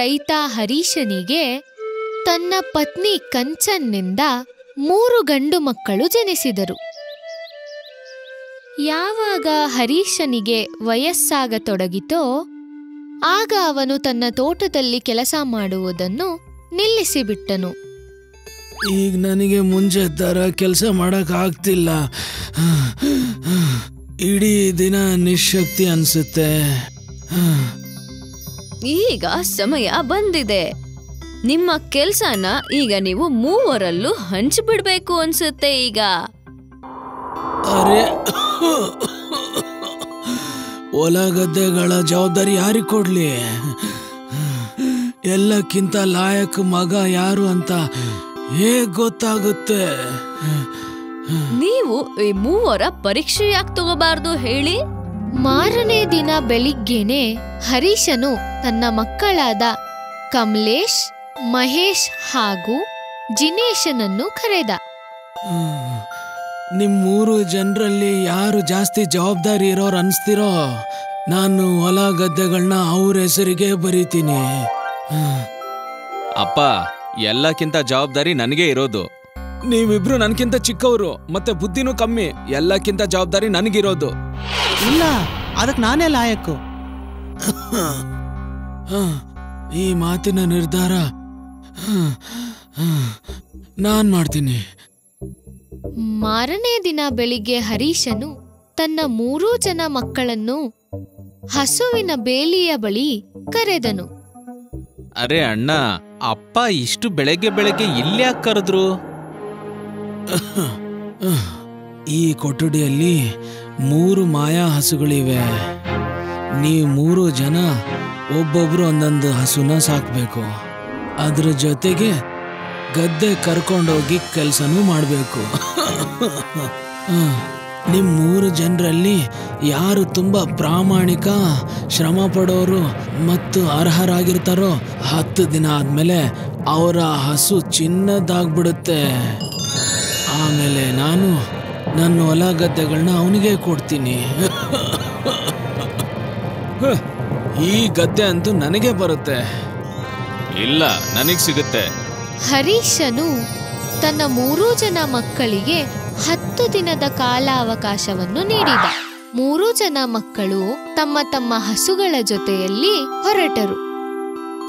ರೈತ ಹರೀಶನಿಗೆ ತನ್ನ ಪತ್ನಿ ಕಂಚನ್ನಿಂದ 3 ಗಂಡು ಮಕ್ಕಳು ಜನಿಸಿದರು. ಯಾವಾಗ ಹರೀಶನಿಗೆ ವಯಸ್ಸಾಗತೊಡಗಿತೋ ಆಗ ಅವನು ತನ್ನ ತೋಟದಲ್ಲಿ ಕೆಲಸ ಮಾಡುವುದನ್ನು ನಿಲ್ಲಿಸಿಬಿಟ್ಟನು. ಈಗ ನನಗೆ ಮುಂಚೆ ತರ ಕೆಲಸ ಮಾಡೋಕ್ಕಾಗ್ತಿಲ್ಲ, ಇಡೀ ದಿನ ನಿಶಕ್ತಿ ಅನಿಸುತ್ತೆ. ಈಗ ಸಮಯ ಬಂದಿದೆ, ನಿಮ್ಮ ಕೆಲಸನ ಈಗ ನೀವು ಮೂವರಲ್ಲೂ ಹಂಚಿಬಿಡಬೇಕು ಅನ್ಸುತ್ತೆ. ಈಗ ಅರೆ ಹೊಲ ಗದ್ದೆಗಳ ಜವಾಬ್ದಾರಿ ಯಾರಿಗೆ ಕೊಡ್ಲಿ? ಎಲ್ಲಕ್ಕಿಂತ ಲಾಯಕ್ ಮಗ ಯಾರು ಅಂತ ಹೇಗೆ ಗೊತ್ತಾಗುತ್ತೆ? ನೀವು ಈ ಮೂವರ ಪರೀಕ್ಷೆ ಯಾಕೆ ತಗೋಬಾರ್ದು ಹೇಳಿ? ಮಾರನೇ ದಿನ ಬೆಳಿಗ್ಗೆನೆ ಹರೀಶನು ತನ್ನ ಮಕ್ಕಳಾದ ಕಮಲೇಶ್, ಮಹೇಶ್ ಹಾಗೂ ಜಿನೇಶನನ್ನು ಕರೆದ. ನಿಮ್ಮ ಮೂರು ಜನರಲ್ಲಿ ಯಾರು ಜಾಸ್ತಿ ಜವಾಬ್ದಾರಿ ಇರೋರು ಅನಿಸ್ತಿರೋ ನಾನು ಹೊಲ ಗದ್ದೆಗಳನ್ನ ಅವ್ರ ಹೆಸರಿಗೆ ಬರೀತೀನಿ. ಅಪ್ಪ, ಎಲ್ಲಕ್ಕಿಂತ ಜವಾಬ್ದಾರಿ ನನಗೆ ಇರೋದು. ನೀವಿಬ್ರು ನನಗಿಂತ ಚಿಕ್ಕವರು ಮತ್ತೆ ಬುದ್ಧಿನೂ ಕಮ್ಮಿ. ಎಲ್ಲಕ್ಕಿಂತ ಜವಾಬ್ದಾರಿ ನನಗಿರೋದು. ಇಲ್ಲ, ಅದಕ್ಕೆ ನಾನೇ ಲಾಯಕ್ಕು. ಈ ಮಾತಿನ ನಿರ್ಧಾರ ನಾನು ಮಾಡ್ತೀನಿ. ಮಾರನೇ ದಿನ ಬೆಳಿಗ್ಗೆ ಹರೀಶನು ತನ್ನ 3 ಜನ ಮಕ್ಕಳನ್ನು ಹಸುವಿನ ಬೇಲಿಯ ಬಳಿ ಕರೆದನು. ಅರೆ ಅಣ್ಣ, ಅಪ್ಪ ಇಷ್ಟು ಬೆಳಗ್ಗೆ ಬೆಳಗ್ಗೆ ಇಲ್ಯಾಕೆ ಕರೆದ್ರು? ಈ ಕೊಠಡಿಯಲ್ಲಿ 3 ಮಾಯಾ ಹಸುಗಳಿವೆ. ನೀವು 3 ಜನ ಒಬ್ಬೊಬ್ರು ಒಂದೊಂದು ಹಸುನ ಸಾಕಬೇಕು. ಅದ್ರ ಜೊತೆಗೆ ಗದ್ದೆ ಕರ್ಕೊಂಡೋಗಿ ಕೆಲಸನೂ ಮಾಡಬೇಕು. ನಿಮ್ಮ 3 ಜನರಲ್ಲಿ ಯಾರು ತುಂಬ ಪ್ರಾಮಾಣಿಕ, ಶ್ರಮ ಪಡೋರು ಮತ್ತು ಅರ್ಹರಾಗಿರ್ತಾರೋ 10 ದಿನ ಆದಮೇಲೆ ಅವರ ಹಸು ಚಿನ್ನದಾಗ್ಬಿಡುತ್ತೆ. ಆಮೇಲೆ ನಾನು ನನ್ನ ಹೊಲ ಗದ್ದೆಗಳನ್ನ ಅವನಿಗೆ ಕೊಡ್ತೀನಿ. ಈ ಗದ್ದೆ ಅಂತೂ ನನಗೆ ಬರುತ್ತೆ. ಇಲ್ಲ, ನನಗೆ ಸಿಗುತ್ತೆ. ಹರೀಶನು ತನ್ನ 3 ಜನ ಮಕ್ಕಳಿಗೆ 10 ದಿನದ ಕಾಲಾವಕಾಶವನ್ನು ನೀಡಿದ. 3 ಜನ ಮಕ್ಕಳು ತಮ್ಮ ತಮ್ಮ ಹಸುಗಳ ಜೊತೆಯಲ್ಲಿ ಹೊರಟರು.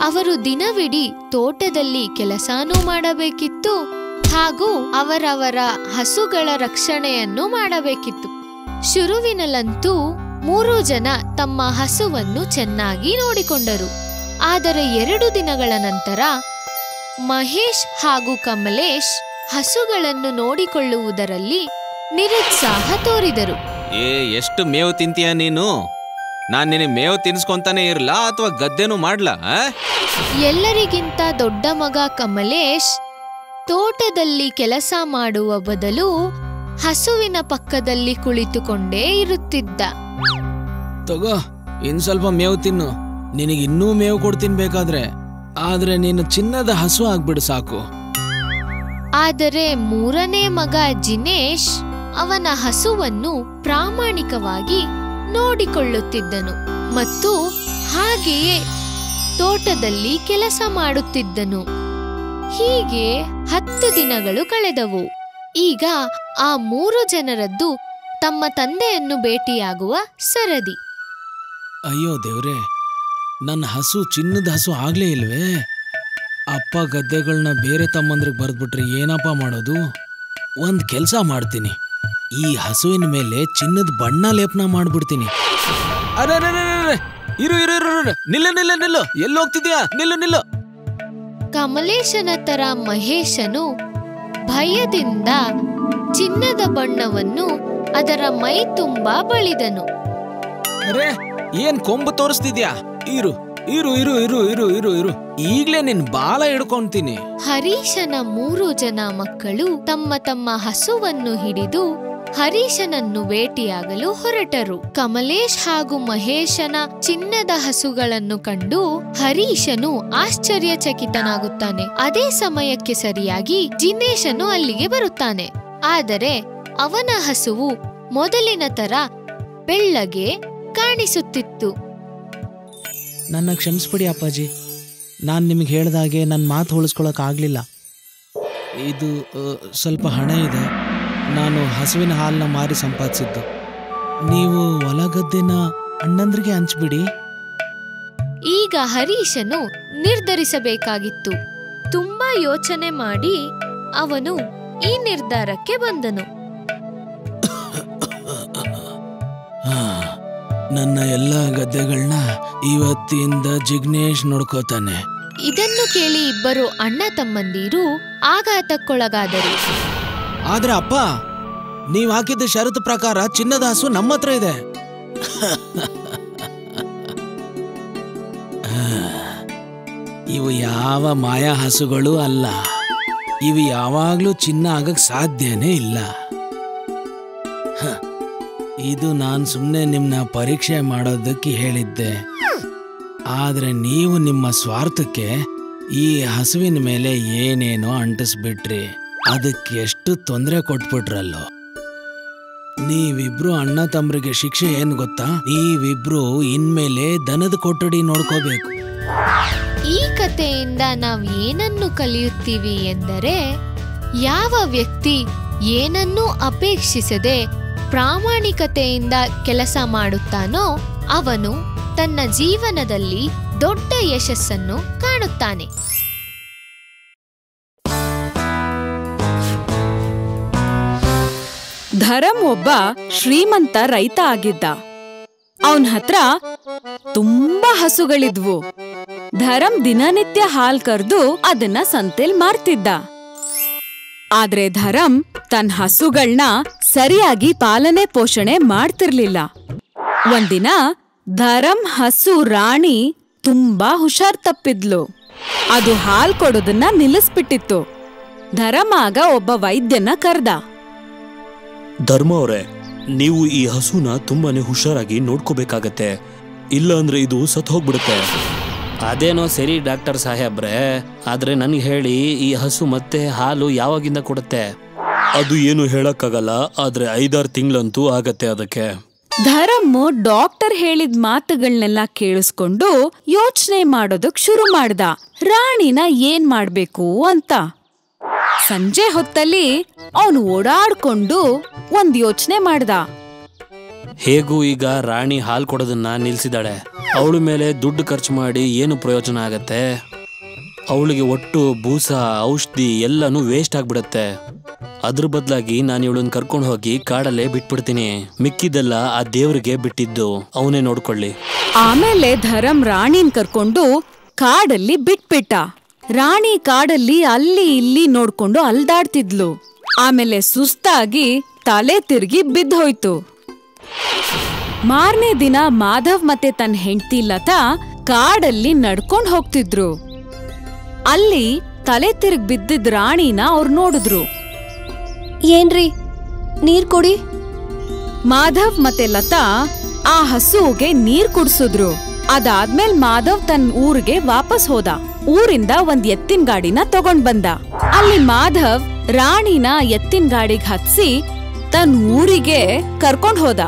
ಅವರು ದಿನವಿಡೀ ತೋಟದಲ್ಲಿ ಕೆಲಸನೂ ಮಾಡಬೇಕಿತ್ತು ಹಾಗೂ ಅವರವರ ಹಸುಗಳ ರಕ್ಷಣೆಯನ್ನು ಮಾಡಬೇಕಿತ್ತು. ಶುರುವಿನಲ್ಲಂತೂ 3 ಜನ ತಮ್ಮ ಹಸುವನ್ನು ಚೆನ್ನಾಗಿ ನೋಡಿಕೊಂಡರು. ಆದರೆ 2 ದಿನಗಳ ನಂತರ ಮಹೇಶ್ ಹಾಗೂ ಕಮಲೇಶ್ ಹಸುಗಳನ್ನು ನೋಡಿಕೊಳ್ಳುವುದರಲ್ಲಿ ನಿರುತ್ಸಾಹ ತೋರಿದರು. ಏ, ಎಷ್ಟು ಮೇವು ತಿಂತೀಯ ನೀನು? ನಾನು ನಿನ್ನ ಮೇವು ತಿನ್ಸ್ಕೊಂತಾನೆ ಇರಲಾ ಅಥವಾ ಗದ್ದೆನೂ ಮಾಡ್ಲಾ? ಎಲ್ಲರಿಗಿಂತ ದೊಡ್ಡ ಮಗ ಕಮಲೇಶ್ ತೋಟದಲ್ಲಿ ಕೆಲಸ ಮಾಡುವ ಬದಲು ಹಸುವಿನ ಪಕ್ಕದಲ್ಲಿ ಕುಳಿತುಕೊಂಡೇ ಇರುತ್ತಿದ್ದ. ತಗೋ, ಇನ್ ಸ್ವಲ್ಪ ಮೇವು ತಿನ್ನು. ನಿನಗೆ ಇನ್ನೂ ಮೇವು ಕೊಡ್ತೀನಿ ಬೇಕಾದ್ರೆ, ಆದ್ರೆ ನೀನು ಚಿನ್ನದ ಹಸು ಆಗ್ಬಿಡು ಸಾಕು. ಆದರೆ 3ನೇ ಮಗ ಜಿನೇಶ್ ಅವನ ಹಸುವನ್ನು ಪ್ರಾಮಾಣಿಕವಾಗಿ ನೋಡಿಕೊಳ್ಳುತ್ತಿದ್ದನು ಮತ್ತು ಹಾಗೆಯೇ ತೋಟದಲ್ಲಿ ಕೆಲಸ ಮಾಡುತ್ತಿದ್ದನು. ಹೀಗೆ 10 ದಿನಗಳು ಕಳೆದವು. ಈಗ ಆ 3 ಜನರದ್ದು ತಮ್ಮ ತಂದೆಯನ್ನು ಭೇಟಿಯಾಗುವ ಸರದಿ. ಅಯ್ಯೋ ದೇವ್ರೆ, ನನ್ನ ಹಸು ಚಿನ್ನದ ಹಸು ಆಗ್ಲೇ ಇಲ್ವೇ? ಅಪ್ಪ ಗದ್ದೆಗಳನ್ನ ಬೇರೆ ತಮ್ಮಂದ್ರಿಗೆ ಬರೆದ್ಬಿಟ್ರೆ ಏನಪ್ಪ ಮಾಡೋದು? ಒಂದು ಕೆಲಸ ಮಾಡ್ತೀನಿ, ಈ ಹಸುವಿನ ಮೇಲೆ ಚಿನ್ನದ ಬಣ್ಣ ಲೇಪನ ಮಾಡ್ಬಿಡ್ತೀನಿ. ನಿಲ್ಲು, ಎಲ್ಲಿ ಹೋಗ್ತಿದ್ಯಾ? ನಿಲ್ಲು. ಕಮಲೇಶನ ತರ ಮಹೇಶನು ಭಯದಿಂದ ಚಿನ್ನದ ಬಣ್ಣವನ್ನು ಅದರ ಮೈ ತುಂಬಾ ಬಳಿದನು. ಅರೆ, ಏನ್ ಕೊಂಬು ತೋರಿಸ್ತಿದ್ಯಾ? ಇರು ಇರು ಇರು ಇರು ಇರು ಇರು ಇರು ಈಗ್ಲೇ ನಿನ್ ಬಾಲ ಹಿಡ್ಕೊಂತೀನಿ. ಹರೀಶನ 3 ಜನ ಮಕ್ಕಳು ತಮ್ಮ ತಮ್ಮ ಹಸುವನ್ನು ಹಿಡಿದು ಹರೀಶನನ್ನು ಭೇಟಿಯಾಗಲು ಹೊರಟರು. ಕಮಲೇಶ್ ಹಾಗೂ ಮಹೇಶನ ಚಿನ್ನದ ಹಸುಗಳನ್ನು ಕಂಡು ಹರೀಶನು ಆಶ್ಚರ್ಯಚಕಿತನಾಗುತ್ತಾನೆ. ಅದೇ ಸಮಯಕ್ಕೆ ಸರಿಯಾಗಿ ಜಿನೇಶನು ಅಲ್ಲಿಗೆ ಬರುತ್ತಾನೆ. ಆದರೆ ಅವನ ಹಸುವು ಮೊದಲಿನ ತರ ಬೆಳ್ಳಗೆ ಕಾಣಿಸುತ್ತಿತ್ತು. ನನ್ನ ಕ್ಷಮಿಸ್ಬಿಡಿ ಅಪ್ಪಾಜಿ, ನಾನು ನಿಮಗೆ ಹೇಳಿದಾಗೆ ನನ್ನ ಮಾತು ಹೋಲಿಸ್ಕೊಳ್ಳೋಕೆ ಆಗಲಿಲ್ಲ. ಇದು ಸ್ವಲ್ಪ ಹಣ ಇದೆ, ನಾನು ಹಸುವಿನ ಹಾಲನ್ನ ಮಾರಿ ಸಂಪಾದಿಸಿದ್ದು. ನೀವು ಹೊಲ ಗದ್ದೆನ ಅಣ್ಣಂದ್ರಿಗೆ ಹಂಚಿಬಿಡಿ. ಈಗ ಹರೀಶನು ನಿರ್ಧರಿಸಬೇಕಾಗಿತ್ತು. ತುಂಬಾ ಯೋಚನೆ ಮಾಡಿ ಅವನು ಈ ನಿರ್ಧಾರಕ್ಕೆ ಬಂದನು. ನನ್ನ ಎಲ್ಲ ಗದ್ದೆಗಳನ್ನ ಇವತ್ತಿಂದ ಜಿಗ್ನೇಶ್ ನೋಡ್ಕೋತಾನೆ. ಇದನ್ನು ಕೇಳಿ ಇಬ್ಬರು ಅಣ್ಣ ತಮ್ಮಂದಿರು ಆಘಾತಕ್ಕೊಳಗಾದರು. ಆದ್ರೆ ಅಪ್ಪ, ನೀವ್ ಹಾಕಿದ್ದ ಷರತ್ತು ಪ್ರಕಾರ ಚಿನ್ನದ ಹಸು ನಮ್ಮ ಹತ್ರ ಇದೆ. ಇವು ಯಾವ ಮಾಯಾ ಹಸುಗಳು ಅಲ್ಲ, ಇವು ಯಾವಾಗ್ಲೂ ಚಿನ್ನ ಆಗಕ್ ಸಾಧ್ಯನೇ ಇಲ್ಲ. ಇದು ನಾನು ಸುಮ್ಮನೆ ನಿಮ್ಮನ್ನ ಪರೀಕ್ಷೆ ಮಾಡೋದಕ್ಕೆ ಹೇಳಿದ್ದೆ, ಆದರೆ ನೀವು ನಿಮ್ಮ ಸ್ವಾರ್ಥಕ್ಕೆ ಈ ಹಸುವಿನ ಮೇಲೆ ಏನೇನೋ ಅಂಟಿಸ್ಬಿಟ್ರಿ, ಅದಕ್ಕೆ ಎಷ್ಟು ತೊಂದರೆ ಕೊಟ್ಬಿಟ್ರಲ್ಲೋ. ನೀವಿಬ್ರು ಅಣ್ಣ ತಮ್ಮರಿಗೆ ಶಿಕ್ಷೆ ಏನು ಗೊತ್ತಾ? ನೀವಿಬ್ರು ಇನ್ಮೇಲೆ ದನದ ಕೊಠಡಿ ನೋಡ್ಕೋಬೇಕು. ಈ ಕಥೆಯಿಂದ ನಾವು ಏನನ್ನು ಕಲಿಯುತ್ತೀವಿ ಎಂದರೆ, ಯಾವ ವ್ಯಕ್ತಿ ಏನನ್ನೂ ಅಪೇಕ್ಷಿಸದೆ ಪ್ರಾಮಾಣಿಕತೆಯಿಂದ ಕೆಲಸ ಮಾಡುತ್ತಾನೋ ಅವನು ತನ್ನ ಜೀವನದಲ್ಲಿ ದೊಡ್ಡ ಯಶಸ್ಸನ್ನು ಕಾಣುತ್ತಾನೆ. ಧರಂ ಒಬ್ಬ ಶ್ರೀಮಂತ ರೈತ ಆಗಿದ್ದ. ಅವನ ಹತ್ರ ತುಂಬಾ ಹಸುಗಳಿದ್ವು. ಧರಂ ದಿನನಿತ್ಯ ಹಾಲ್ ಕರೆದು ಅದನ್ನ ಸಂತೆಲ್ ಮಾರ್ತಿದ್ದ. ಆದ್ರೆ ಧರಂ ತನ್ನ ಹಸುಗಳನ್ನ ಸರಿಯಾಗಿ ಪಾಲನೆ ಪೋಷಣೆ ಮಾಡ್ತಿರ್ಲಿಲ್ಲ. ಒಂದಿನ ಧರಂ ಹಸು ರಾಣಿ ತುಂಬಾ ಹುಷಾರ್ ತಪ್ಪಿದ್ಲು. ಅದು ಹಾಲ್ ಕೊಡೋದನ್ನ ನಿಲ್ಲಿಸ್ಬಿಟ್ಟಿತ್ತು. ಧರಂ ಆಗ ಒಬ್ಬ ವೈದ್ಯನ ಕರ್ದ. ಧರ್ಮ ಅವರೇ, ನೀವು ಈ ಹಸುನ ತುಂಬಾನೇ ಹುಷಾರಾಗಿ ನೋಡ್ಕೋಬೇಕಾಗತ್ತೆ, ಇಲ್ಲ ಅಂದ್ರೆ ಇದು ಸತ್ ಹೋಗ್ಬಿಡುತ್ತೆ. ಅದೇನೋ ಸರಿ ಡಾಕ್ಟರ್ ಸಾಹೇಬ್ರೆ, ಆದ್ರೆ ನನಗೆ ಹೇಳಿ, ಈ ಹಸು ಮತ್ತೆ ಹಾಲು ಯಾವಾಗಿಂದ ಕೊಡುತ್ತೆ? ಅದು ಏನು ಹೇಳಕ್ಕಾಗಲ್ಲ, ಆದ್ರೆ 5-6 ತಿಂಗಳಂತೂ ಆಗತ್ತೆ ಅದಕ್ಕೆ. ಧರಮ್ ಡಾಕ್ಟರ್ ಹೇಳಿದ ಮಾತುಗಳನ್ನೆಲ್ಲ ಕೇಳಿಸ್ಕೊಂಡು ಯೋಚನೆ ಮಾಡೋದಕ್ ಶುರು ಮಾಡ್ದ, ರಾಣಿನ ಏನ್ ಮಾಡ್ಬೇಕು ಅಂತ. ಸಂಜೆ ಹೊತ್ತಲ್ಲಿ ಅವನು ಓಡಾಡ್ಕೊಂಡು ಒಂದ್ ಯೋಚನೆ ಮಾಡ್ದ. ಹೇಗೂ ಈಗ ರಾಣಿ ಹಾಲ್ ಕೊಡೋದನ್ನ ನಿಲ್ಸಿದಾಳೆ, ಅವಳ ಮೇಲೆ ದುಡ್ಡು ಖರ್ಚು ಮಾಡಿ ಏನು ಪ್ರಯೋಜನ ಆಗತ್ತೆ? ಅವಳಿಗೆ ಒಟ್ಟು ಬೂಸ ಔಷಧಿ ಎಲ್ಲಾನು ವೇಸ್ಟ್ ಆಗ್ಬಿಡತ್ತೆ. ಅದ್ರ ಬದಲಾಗಿ ನಾನು ಇವಳನ್ನ ಕರ್ಕೊಂಡು ಹೋಗಿ ಕಾಡಲ್ಲೇ ಬಿಟ್ಬಿಡ್ತೀನಿ, ಮಿಕ್ಕಿದೆಲ್ಲ ಆ ದೇವ್ರಿಗೆ ಬಿಟ್ಟಿದ್ದು, ಅವನೇ ನೋಡ್ಕೊಳ್ಳಿ. ಆಮೇಲೆ ಧರಂ ರಾಣಿನ್ ಕರ್ಕೊಂಡು ಕಾಡಲ್ಲಿ ಬಿಟ್ಬಿಟ್ಟ. ರಾಣಿ ಕಾಡಲ್ಲಿ ಅಲ್ಲಿ ಇಲ್ಲಿ ನೋಡ್ಕೊಂಡು ಅಲ್ದಾಡ್ತಿದ್ಲು. ಆಮೇಲೆ ಸುಸ್ತಾಗಿ ತಲೆ ತಿರುಗಿ ಬಿದ್ದೋಯ್ತು. ಮಾರನೇ ದಿನ ಮಾಧವ್ ಮತ್ತೆ ತನ್ನ ಹೆಂಡತಿ ಲತಾ ಕಾಡಲ್ಲಿ ನಡ್ಕೊಂಡು ಹೋಗ್ತಿದ್ರು. ಅಲ್ಲಿ ತಲೆ ತಿರುಗಿ ಬಿದ್ದಿದ್ದ ರಾಣಿನ ಅವ್ರು ನೋಡಿದ್ರು. ಏನ್ರಿ, ನೀರ್ ಕುಡಿ. ಮಾಧವ್ ಮತ್ತೆ ಲತಾ ಆ ಹಸುಗೆ ನೀರ್ ಕುಡಿಸಿದ್ರು. ಅದಾದ್ಮೇಲೆ ಮಾಧವ್ ತನ್ನ ಊರಿಗೆ ವಾಪಸ್ ಹೋದ. ಊರಿಂದ ಒಂದ್ ಎತ್ತಿನ ಗಾಡಿನ ತಗೊಂಡ್ ಬಂದ. ಅಲ್ಲಿ ಮಾಧವ್ ರಾಣಿನ ಎತ್ತಿನ ಗಾಡಿಗೆ ಹತ್ಸಿ ತನ್ನ ಊರಿಗೆ ಕರ್ಕೊಂಡ್ ಹೋದ.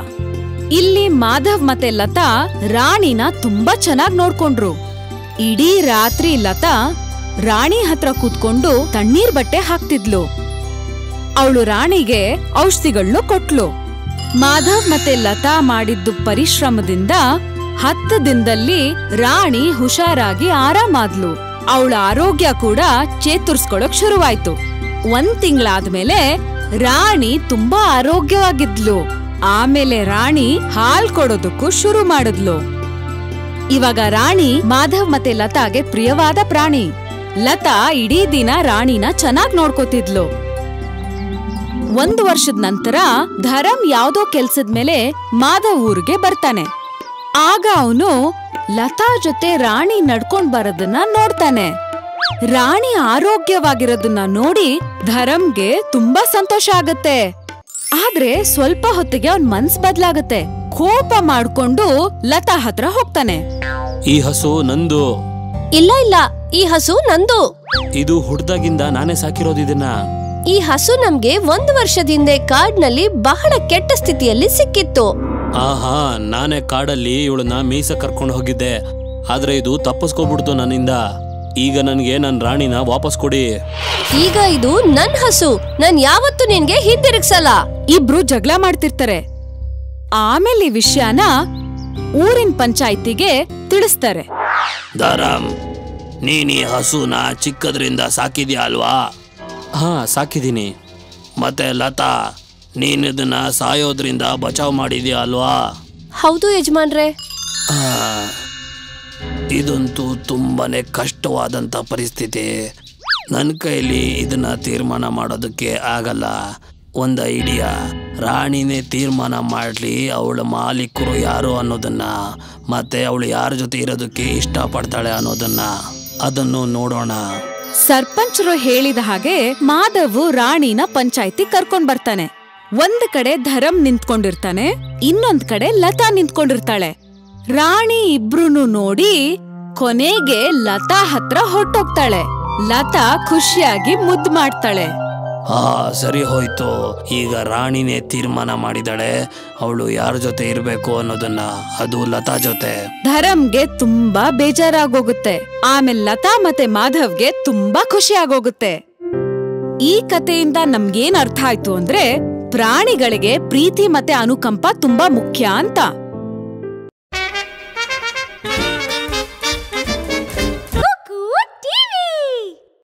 ಇಲ್ಲಿ ಮಾಧವ್ ಮತ್ತೆ ಲತಾ ರಾಣಿನ ತುಂಬಾ ಚೆನ್ನಾಗಿ ನೋಡ್ಕೊಂಡ್ರು. ಇಡೀ ರಾತ್ರಿ ಲತಾ ರಾಣಿ ಹತ್ರ ಕೂತ್ಕೊಂಡು ತಣ್ಣೀರ್ ಬಟ್ಟೆ ಹಾಕ್ತಿದ್ಲು. ಅವಳು ರಾಣಿಗೆ ಔಷಧಿಗಳನ್ನು ಕೊಟ್ಲು. ಮಾಧವ್ ಮತ್ತೆ ಲತಾ ಮಾಡಿದ್ದು ಪರಿಶ್ರಮದಿಂದ 10 ದಿನದಲ್ಲಿ ರಾಣಿ ಹುಷಾರಾಗಿ ಆರಾಮಾದ್ಲು. ಅವಳ ಆರೋಗ್ಯ ಕೂಡ ಚೇತರಿಸ್ಕೊಳಕ್ ಶುರುವಾಯ್ತು. 1 ತಿಂಗಳಾದ್ಮೇಲೆ ರಾಣಿ ತುಂಬಾ ಆರೋಗ್ಯವಾಗಿದ್ಲು. ಆಮೇಲೆ ರಾಣಿ ಹಾಲ್ ಕೊಡೋದಕ್ಕೂ ಶುರು ಮಾಡಿದ್ಲು. ಇವಾಗ ರಾಣಿ ಮಾಧವ್ ಮತ್ತೆ ಲತಾಗೆ ಪ್ರಿಯವಾದ ಪ್ರಾಣಿ. ಲತಾ ಇಡೀ ದಿನ ರಾಣಿನ ಚೆನ್ನಾಗ್ ನೋಡ್ಕೋತಿದ್ಲು. 1 ವರ್ಷದ ನಂತರ ಧರಂ ಯಾವ್ದೋ ಕೆಲ್ಸದ ಮೇಲೆ ಮಾಧವ್ ಊರಿಗೆ ಬರ್ತಾನೆ. ಆಗ ಅವನು ಲತಾ ಜೊತೆ ರಾಣಿ ನಡ್ಕೊಂಡ್ ಬರೋದನ್ನ ನೋಡ್ತಾನೆ. ರಾಣಿ ಆರೋಗ್ಯವಾಗಿರೋದನ್ನ ನೋಡಿ ಧರಂಗೆ ತುಂಬಾ ಸಂತೋಷ ಆಗತ್ತೆ. ಆದ್ರೆ ಸ್ವಲ್ಪ ಹೊತ್ತಿಗೆ ಅವನ್ ಮನ್ಸ್ ಬದ್ಲಾಗತ್ತೆ. ಕೋಪ ಮಾಡ್ಕೊಂಡು ಲತಾ ಹತ್ರ ಹೋಗ್ತಾನೆ. ಈ ಹಸು ನಂದು. ಇಲ್ಲ ಇಲ್ಲ, ಈ ಹಸು ನಂದು. ಇದು ಹುಡ್ದಾಗಿಂದ ನಾನೇ ಸಾಕಿರೋದಿದನ್ನ. ಈ ಹಸು ನಮ್ಗೆ 1 ವರ್ಷದಿಂದ ಕಾಡ್ನಲ್ಲಿ ಬಹಳ ಕೆಟ್ಟ ಸ್ಥಿತಿಯಲ್ಲಿ ಸಿಕ್ಕಿತ್ತು. ಆಹಾ, ನಾನೇ ಕಾಡಲ್ಲಿ ಇವಳನ್ನ ಮೀಸ ಕರ್ಕೊಂಡು ಹೋಗಿದ್ದೆ, ಆದ್ರೆ ಇದು ತಪ್ಪಿಸ್ಕೊಬಿಡ್ತು ನನ್ನಿಂದ. ಈಗ ನನಗೆ ನನ್ನ ರಾಣಿನ ವಾಪಸ್ ಕೊಡಿ. ಈಗ ಇದು ನನ್ನ ಹಸು, ನಾನು ಯಾವತ್ತೂ ನಿನಗೆ ಹಿಂದಿರುಗಿಸಲ್ಲ. ಇಬ್ರು ಜಗಳ ಮಾಡ್ತಿರ್ತಾರೆ. ಆಮೇಲೆ ಈ ವಿಷಯನ ಊರಿನ ಪಂಚಾಯಿತಿಗೆ ತಿಳಿಸ್ತಾರೆ. ಧರಮ್, ನೀನು ಈ ಹಸುನ ಚಿಕ್ಕದ್ರಿಂದ ಸಾಕಿದ್ಯಾ ಅಲ್ವಾ? ಹಾ, ಸಾಕಿದ್ದೀನಿ. ಮತ್ತೆ ಲತಾ, ನೀನು ಇದನ್ನ ಸಾಯೋದ್ರಿಂದ ಬಚಾವ್ ಮಾಡಿದ್ಯಾ ಅಲ್ವಾ? ಹೌದು ಯಜಮಾನ್ರೆ. ಇದಂತೂ ತುಂಬಾನೇ ಕಷ್ಟವಾದಂಥ ಪರಿಸ್ಥಿತಿ. ನನ್ನ ಕೈಲಿ ಇದನ್ನ ತೀರ್ಮಾನ ಮಾಡೋದಕ್ಕೆ ಆಗಲ್ಲ. ಒಂದು ಐಡಿಯಾ, ರಾಣಿನೇ ತೀರ್ಮಾನ ಮಾಡಲಿ ಅವಳ ಮಾಲೀಕರು ಯಾರು ಅನ್ನೋದನ್ನ, ಮತ್ತೆ ಅವಳು ಯಾರ ಜೊತೆ ಇರೋದಕ್ಕೆ ಇಷ್ಟಪಡ್ತಾಳೆ ಅನ್ನೋದನ್ನ. ಅದನ್ನು ನೋಡೋಣ. ಸರ್ಪಂಚರು ಹೇಳಿದ ಹಾಗೆ ಮಾಧವ್ ರಾಣಿನ ಪಂಚಾಯಿತಿ ಕರ್ಕೊಂಡ್ ಬರ್ತಾನೆ. ಒಂದ್ ಕಡೆ ಧರಂ ನಿಂತ್ಕೊಂಡಿರ್ತಾನೆ, ಇನ್ನೊಂದ್ ಕಡೆ ಲತಾ ನಿಂತ್ಕೊಂಡಿರ್ತಾಳೆ. ರಾಣಿ ಇಬ್ರು ನೋಡಿ ಕೊನೆಗೆ ಲತಾ ಹತ್ರ ಹೊಟ್ಟೋಗ್ತಾಳೆ. ಲತಾ ಖುಷಿಯಾಗಿ ಮುದ್ದು ಮಾಡ್ತಾಳೆ. ಹಾ, ಸರಿ ಹೋಯ್ತು. ಈಗ ರಾಣಿನೇ ತೀರ್ಮಾನ ಮಾಡಿದಾಳೆ ಅವಳು ಯಾರ ಜೊತೆ ಇರ್ಬೇಕು ಅನ್ನೋದನ್ನ, ಅದು ಲತಾ ಜೊತೆ. ಧರಂಗೆ ತುಂಬಾ ಬೇಜಾರಾಗೋಗುತ್ತೆ. ಆಮೇಲೆ ಲತಾ ಮತ್ತೆ ಮಾಧವ್ಗೆ ತುಂಬಾ ಖುಷಿ ಆಗೋಗುತ್ತೆ. ಈ ಕಥೆಯಿಂದ ನಮ್ಗೇನ್ ಅರ್ಥ ಆಯ್ತು ಅಂದ್ರೆ, ಪ್ರಾಣಿಗಳಿಗೆ ಪ್ರೀತಿ ಮತ್ತೆ ಅನುಕಂಪ ತುಂಬಾ ಮುಖ್ಯ ಅಂತ.